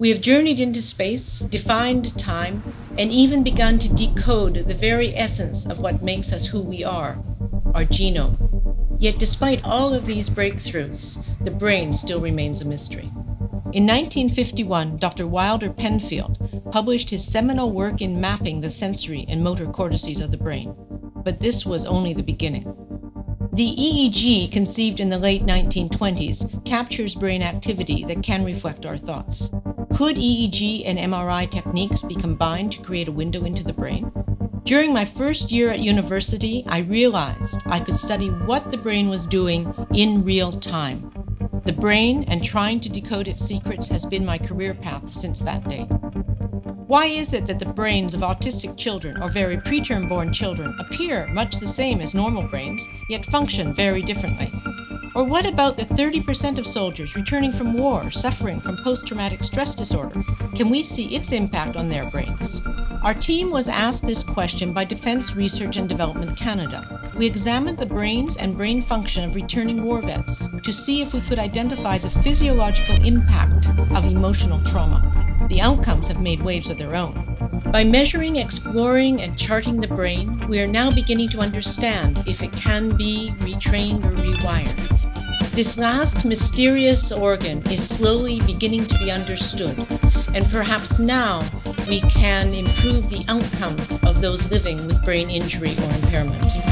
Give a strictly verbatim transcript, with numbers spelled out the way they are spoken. We have journeyed into space, defined time, and even begun to decode the very essence of what makes us who we are, our genome. Yet despite all of these breakthroughs, the brain still remains a mystery. In nineteen fifty-one, Doctor Wilder Penfield published his seminal work in mapping the sensory and motor cortices of the brain. But this was only the beginning. The E E G, conceived in the late nineteen twenties, captures brain activity that can reflect our thoughts. Could E E G and M R I techniques be combined to create a window into the brain? During my first year at university, I realized I could study what the brain was doing in real time. The brain and trying to decode its secrets has been my career path since that day. Why is it that the brains of autistic children or very preterm-born children appear much the same as normal brains, yet function very differently? Or what about the thirty percent of soldiers returning from war suffering from post-traumatic stress disorder? Can we see its impact on their brains? Our team was asked this question by Defence Research and Development Canada. We examined the brains and brain function of returning war vets to see if we could identify the physiological impact of emotional trauma. The outcomes have made waves of their own. By measuring, exploring, and charting the brain, we are now beginning to understand if it can be retrained or rewired. This last mysterious organ is slowly beginning to be understood, and perhaps now we can improve the outcomes of those living with brain injury or impairment.